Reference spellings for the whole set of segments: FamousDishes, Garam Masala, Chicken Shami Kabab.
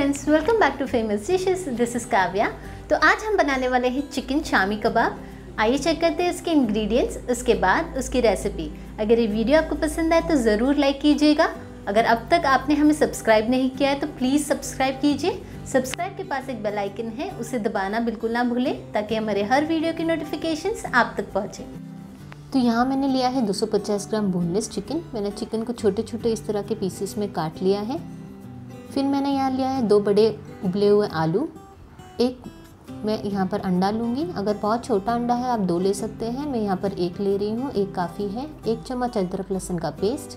Friends, welcome back to famous dishes. This is Kavya. तो आज हम बनाने वाले हैं चिकन शामी कबाब। आइए चेक करते हैं इसके इंग्रेडिएंट्स, उसके बाद उसकी रेसिपी। अगर ये वीडियो आपको पसंद आए तो ज़रूर लाइक कीजिएगा। अगर अब तक आपने हमें सब्सक्राइब नहीं किया है तो प्लीज़ सब्सक्राइब कीजिए। सब्सक्राइब के पास एक बेल आइकन है, उसे दबाना बिल्कुल ना भूलें ताकि हमारे हर वीडियो की नोटिफिकेशंस आप तक पहुँचे। तो यहाँ मैंने लिया है 250 ग्राम बोनलेस चिकन। मैंने चिकन को छोटे छोटे इस तरह के पीसेस में काट लिया है। फिर मैंने यहाँ लिया है 2 बड़े उबले हुए आलू। एक मैं यहाँ पर अंडा लूँगी। अगर बहुत छोटा अंडा है आप 2 ले सकते हैं, मैं यहाँ पर 1 ले रही हूँ, 1 काफ़ी है। 1 चम्मच अदरक लहसुन का पेस्ट,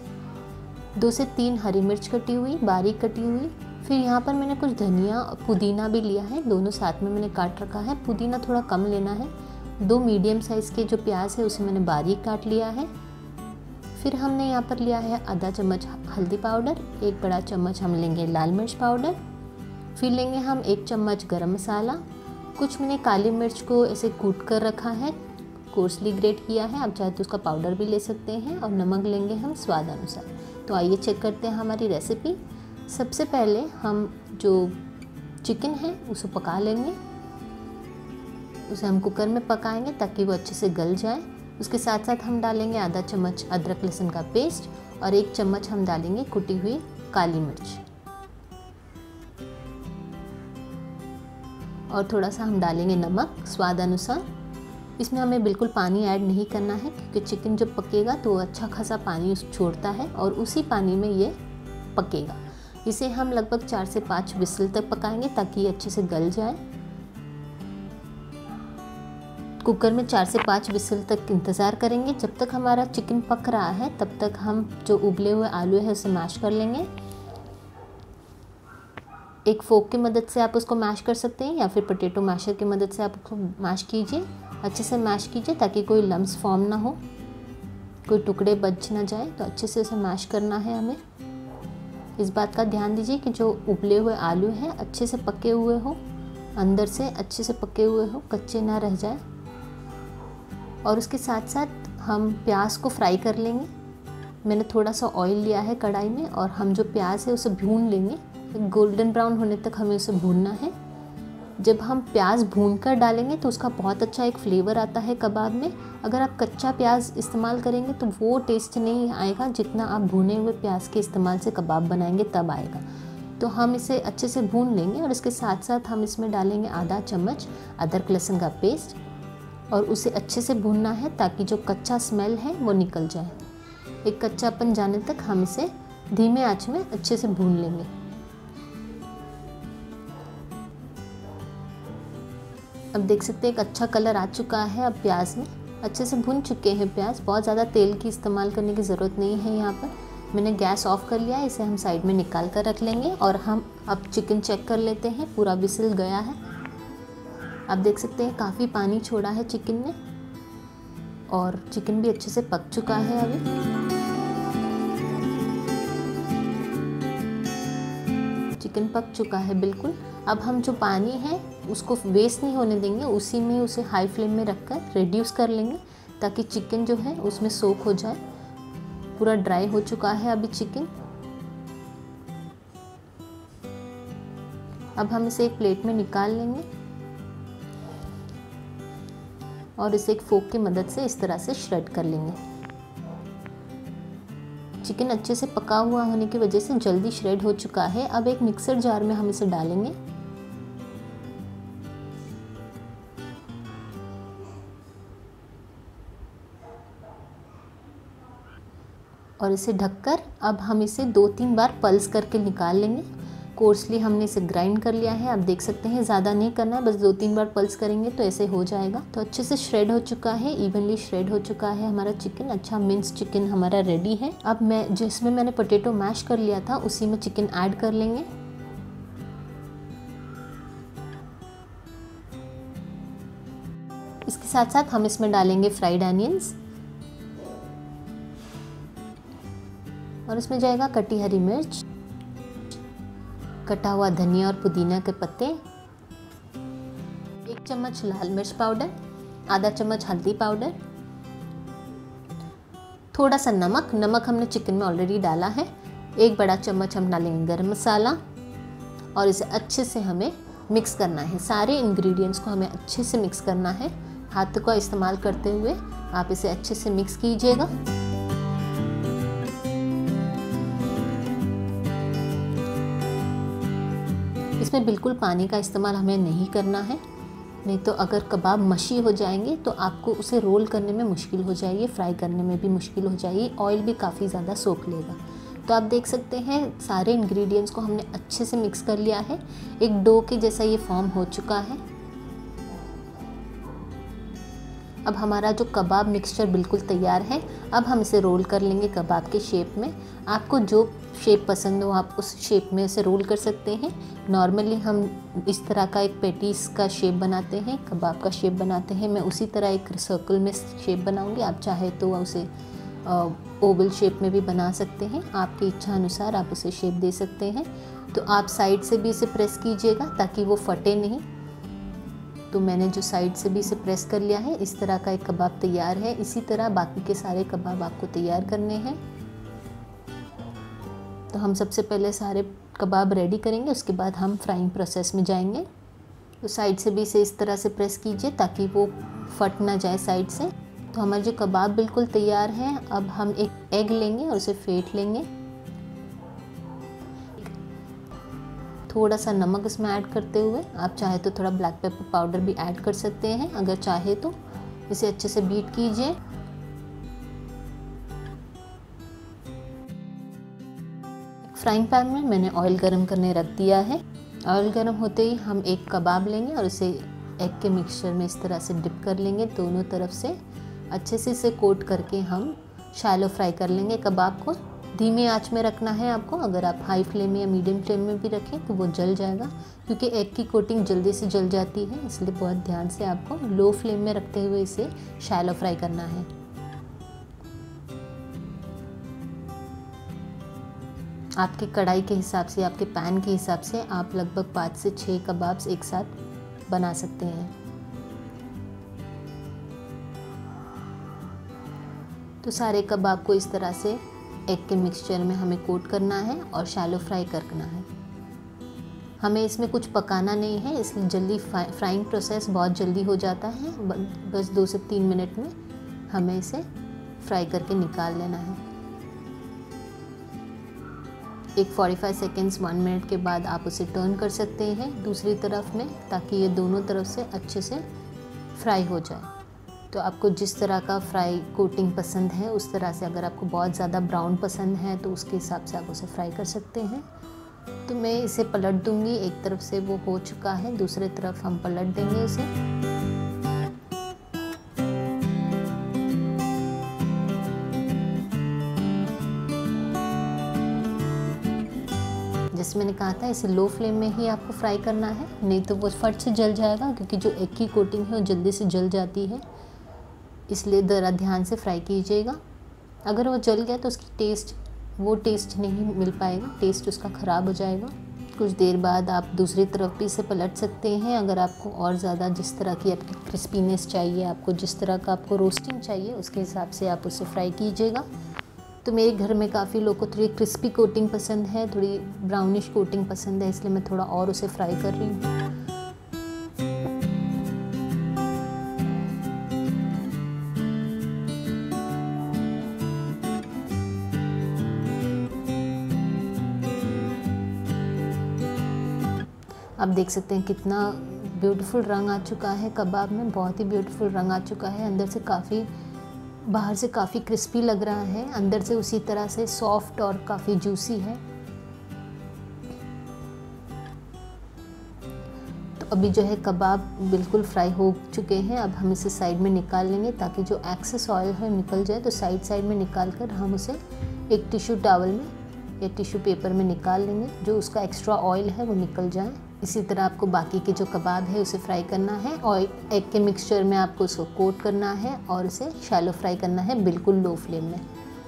2 से 3 हरी मिर्च कटी हुई, बारीक कटी हुई। फिर यहाँ पर मैंने कुछ धनिया और पुदीना भी लिया है, दोनों साथ में मैंने काट रखा है। पुदीना थोड़ा कम लेना है। 2 मीडियम साइज़ के जो प्याज है उसे मैंने बारीक काट लिया है। फिर हमने यहाँ पर लिया है आधा चम्मच हल्दी पाउडर, 1 बड़ा चम्मच हम लेंगे लाल मिर्च पाउडर। फिर लेंगे हम 1 चम्मच गरम मसाला। कुछ मैंने काली मिर्च को ऐसे कूट कर रखा है, कोर्सली ग्रेट किया है, आप चाहे तो उसका पाउडर भी ले सकते हैं। और नमक लेंगे हम स्वाद अनुसार। तो आइए चेक करते हैं हमारी रेसिपी। सबसे पहले हम जो चिकन है उसे पका लेंगे, उसे हम कुकर में पकाएंगे ताकि वो अच्छे से गल जाए। उसके साथ साथ हम डालेंगे आधा चम्मच अदरक लहसुन का पेस्ट और 1 चम्मच हम डालेंगे कुटी हुई काली मिर्च, और थोड़ा सा हम डालेंगे नमक स्वाद अनुसार। इसमें हमें बिल्कुल पानी ऐड नहीं करना है क्योंकि चिकन जब पकेगा तो अच्छा खासा पानी छोड़ता है और उसी पानी में ये पकेगा। इसे हम लगभग 4 से 5 विसल तक पकाएंगे ताकि ये अच्छे से गल जाए। कुकर में 4 से 5 विसल तक इंतज़ार करेंगे। जब तक हमारा चिकन पक रहा है तब तक हम जो उबले हुए आलू है उसे मैश कर लेंगे। एक फोक की मदद से आप उसको मैश कर सकते हैं या फिर पोटैटो मैशर की मदद से आप उसको मैश कीजिए। अच्छे से मैश कीजिए ताकि कोई लम्स फॉर्म ना हो, कोई टुकड़े बच ना जाए। तो अच्छे से उसे मैश करना है हमें। इस बात का ध्यान दीजिए कि जो उबले हुए आलू है अच्छे से पके हुए हो, अंदर से अच्छे से पके हुए हो, कच्चे ना रह जाए। और उसके साथ साथ हम प्याज को फ्राई कर लेंगे। मैंने थोड़ा सा ऑयल लिया है कढ़ाई में और हम जो प्याज है उसे भून लेंगे। गोल्डन ब्राउन होने तक हमें उसे भूनना है। जब हम प्याज भून कर डालेंगे तो उसका बहुत अच्छा एक फ्लेवर आता है कबाब में। अगर आप कच्चा प्याज इस्तेमाल करेंगे तो वो टेस्ट नहीं आएगा जितना आप भुने हुए प्याज के इस्तेमाल से कबाब बनाएंगे तब आएगा। तो हम इसे अच्छे से भून लेंगे और इसके साथ साथ हम इसमें डालेंगे आधा चम्मच अदरक लहसुन का पेस्ट और उसे अच्छे से भूनना है ताकि जो कच्चा स्मेल है वो निकल जाए। एक कच्चापन जाने तक हम इसे धीमे आंच में अच्छे से भून लेंगे। अब देख सकते हैं एक अच्छा कलर आ चुका है अब प्याज में। अच्छे से भून चुके हैं प्याज। बहुत ज़्यादा तेल की इस्तेमाल करने की ज़रूरत नहीं है। यहाँ पर मैंने गैस ऑफ कर लिया है। इसे हम साइड में निकाल कर रख लेंगे और हम अब चिकन चेक कर लेते हैं। पूरा विसिल गया है, आप देख सकते हैं काफ़ी पानी छोड़ा है चिकन ने और चिकन भी अच्छे से पक चुका है अभी। चिकन पक चुका है बिल्कुल। अब हम जो पानी है उसको वेस्ट नहीं होने देंगे, उसी में उसे हाई फ्लेम में रखकर रिड्यूस कर लेंगे ताकि चिकन जो है उसमें सोक हो जाए। पूरा ड्राई हो चुका है अभी चिकन। अब हम इसे एक प्लेट में निकाल लेंगे और इसे एक फोक की मदद से इस तरह से श्रेड कर लेंगे। चिकन अच्छे से पका हुआ होने की वजह से जल्दी श्रेड हो चुका है। अब एक मिक्सर जार में हम इसे डालेंगे। और इसे ढककर अब हम इसे 2-3 बार पल्स करके निकाल लेंगे। कोर्सली हमने इसे ग्राइंड कर लिया है, आप देख सकते हैं। ज़्यादा नहीं करना है, बस 2-3 बार पल्स करेंगे तो ऐसे हो जाएगा। तो अच्छे से श्रेड हो चुका है, इवनली श्रेड हो चुका है हमारा चिकन। अच्छा मिंस चिकन हमारा रेडी है। अब मैं जिसमें मैंने पोटैटो मैश कर लिया था उसी में चिकन ऐड कर लेंगे। इसके साथ साथ हम इसमें डालेंगे फ्राइड अनियंस और इसमें जाएगा कटी हरी मिर्च, कटा हुआ धनिया और पुदीना के पत्ते, 1 चम्मच लाल मिर्च पाउडर, आधा चम्मच हल्दी पाउडर, थोड़ा सा नमक। नमक हमने चिकन में ऑलरेडी डाला है। 1 बड़ा चम्मच हम डालेंगे गरम मसाला और इसे अच्छे से हमें मिक्स करना है। सारे इंग्रेडिएंट्स को हमें अच्छे से मिक्स करना है। हाथ का इस्तेमाल करते हुए आप इसे अच्छे से मिक्स कीजिएगा। इसमें बिल्कुल पानी का इस्तेमाल हमें नहीं करना है, नहीं तो अगर कबाब मशी हो जाएंगे तो आपको उसे रोल करने में मुश्किल हो जाएगी, फ्राई करने में भी मुश्किल हो जाएगी, ऑयल भी काफ़ी ज़्यादा सोख लेगा। तो आप देख सकते हैं सारे इंग्रेडिएंट्स को हमने अच्छे से मिक्स कर लिया है। एक डो के जैसा ये फॉर्म हो चुका है। अब हमारा जो कबाब मिक्सचर बिल्कुल तैयार है। अब हम इसे रोल कर लेंगे कबाब के शेप में। आपको जो शेप पसंद हो आप उस शेप में इसे रोल कर सकते हैं। नॉर्मली हम इस तरह का एक पेटीज का शेप बनाते हैं, कबाब का शेप बनाते हैं। मैं उसी तरह एक सर्कल में शेप बनाऊंगी। आप चाहे तो उसे ओवल शेप में भी बना सकते हैं। आपकी इच्छा अनुसार आप उसे शेप दे सकते हैं। तो आप साइड से भी इसे प्रेस कीजिएगा ताकि वो फटे नहीं। तो मैंने जो साइड से भी इसे प्रेस कर लिया है। इस तरह का एक कबाब तैयार है। इसी तरह बाकी के सारे कबाब आपको तैयार करने हैं। तो हम सबसे पहले सारे कबाब रेडी करेंगे, उसके बाद हम फ्राइंग प्रोसेस में जाएंगे। तो साइड से भी इसे इस तरह से प्रेस कीजिए ताकि वो फट ना जाए साइड से। तो हमारे जो कबाब बिल्कुल तैयार हैं। अब हम एक एग लेंगे और उसे फेंट लेंगे। थोड़ा सा नमक इसमें ऐड करते हुए, आप चाहे तो थोड़ा ब्लैक पेपर पाउडर भी ऐड कर सकते हैं अगर चाहे तो। इसे अच्छे से बीट कीजिए। फ्राइंग पैन में मैंने ऑयल गरम करने रख दिया है। ऑयल गरम होते ही हम एक कबाब लेंगे और इसे एग के मिक्सचर में इस तरह से डिप कर लेंगे। दोनों तरफ से अच्छे से इसे कोट करके हम शैलो फ्राई कर लेंगे कबाब को। धीमे आंच में रखना है आपको। अगर आप हाई फ्लेम या मीडियम फ्लेम में भी रखें तो वो जल जाएगा, क्योंकि एग की कोटिंग जल्दी से जल जाती है। इसलिए बहुत ध्यान से आपको लो फ्लेम में रखते हुए इसे शैलो फ्राई करना है। आपकी कढ़ाई के हिसाब से, आपके पैन के हिसाब से आप लगभग 5 से 6 कबाब्स एक साथ बना सकते हैं। तो सारे कबाब को इस तरह से एग के मिक्सचर में हमें कोट करना है और शैलो फ्राई करना है। हमें इसमें कुछ पकाना नहीं है, इसलिए जल्दी फ्राइंग प्रोसेस बहुत जल्दी हो जाता है। बस 2 से 3 मिनट में हमें इसे फ्राई करके निकाल लेना है। एक 45 सेकेंड्स 1 मिनट के बाद आप उसे टर्न कर सकते हैं दूसरी तरफ में, ताकि ये दोनों तरफ से अच्छे से फ्राई हो जाए। तो आपको जिस तरह का फ्राई कोटिंग पसंद है उस तरह से, अगर आपको बहुत ज़्यादा ब्राउन पसंद है तो उसके हिसाब से आप उसे फ्राई कर सकते हैं। तो मैं इसे पलट दूंगी। एक तरफ से वो हो चुका है, दूसरे तरफ हम पलट देंगे इसे। जैसे मैंने कहा था, इसे लो फ्लेम में ही आपको फ्राई करना है, नहीं तो वो फट से जल जाएगा, क्योंकि जो एग की कोटिंग है वो जल्दी से जल जाती है। इसलिए ज़रा ध्यान से फ्राई कीजिएगा। अगर वो जल गया तो उसकी वो टेस्ट नहीं मिल पाएगा, टेस्ट उसका ख़राब हो जाएगा। कुछ देर बाद आप दूसरी तरफ भी इसे पलट सकते हैं, अगर आपको और ज़्यादा जिस तरह की आपकी क्रिस्पीनेस चाहिए, आपको जिस तरह का आपको रोस्टिंग चाहिए उसके हिसाब से आप उसे फ्राई कीजिएगा। तो मेरे घर में काफ़ी लोगों को थोड़ी क्रिस्पी कोटिंग पसंद है, थोड़ी ब्राउनिश कोटिंग पसंद है, इसलिए मैं थोड़ा और उसे फ्राई कर रही हूँ। आप देख सकते हैं कितना ब्यूटीफुल रंग आ चुका है कबाब में, बहुत ही ब्यूटीफुल रंग आ चुका है। अंदर से काफ़ी, बाहर से काफ़ी क्रिस्पी लग रहा है, अंदर से उसी तरह से सॉफ्ट और काफ़ी जूसी है। तो अभी जो है कबाब बिल्कुल फ्राई हो चुके हैं। अब हम इसे साइड में निकाल लेंगे ताकि जो एक्सेस ऑयल है निकल जाए। तो साइड में निकाल कर हम उसे एक टिश्यू टॉवल में या टिश्यू पेपर में निकाल लेंगे, जो उसका एक्स्ट्रा ऑयल है वो निकल जाए। इसी तरह आपको बाकी के जो कबाब है उसे फ्राई करना है और एग के मिक्सचर में आपको उसको कोट करना है और उसे शैलो फ्राई करना है बिल्कुल लो फ्लेम में,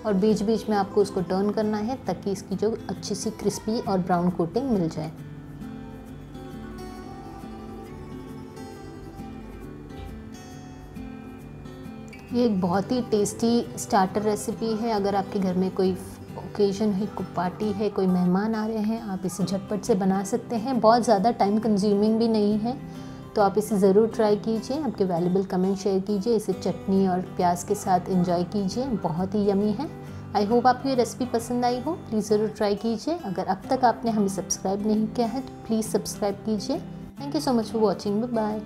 और बीच बीच में आपको उसको टर्न करना है ताकि इसकी जो अच्छी सी क्रिस्पी और ब्राउन कोटिंग मिल जाए। ये एक बहुत ही टेस्टी स्टार्टर रेसिपी है। अगर आपके घर में कोई ओकेजन है, कोई पार्टी है, कोई मेहमान आ रहे हैं, आप इसे झटपट से बना सकते हैं। बहुत ज़्यादा टाइम कंज्यूमिंग भी नहीं है, तो आप इसे ज़रूर ट्राई कीजिए। आपके वैल्यूबल कमेंट शेयर कीजिए। इसे चटनी और प्याज के साथ एंजॉय कीजिए, बहुत ही यमी है। आई होप आपको ये रेसिपी पसंद आई हो। प्लीज़ ज़रूर ट्राई कीजिए। अगर अब तक आपने हमें सब्सक्राइब नहीं किया है तो प्लीज़ सब्सक्राइब कीजिए। Thank you so much for watching. Bye.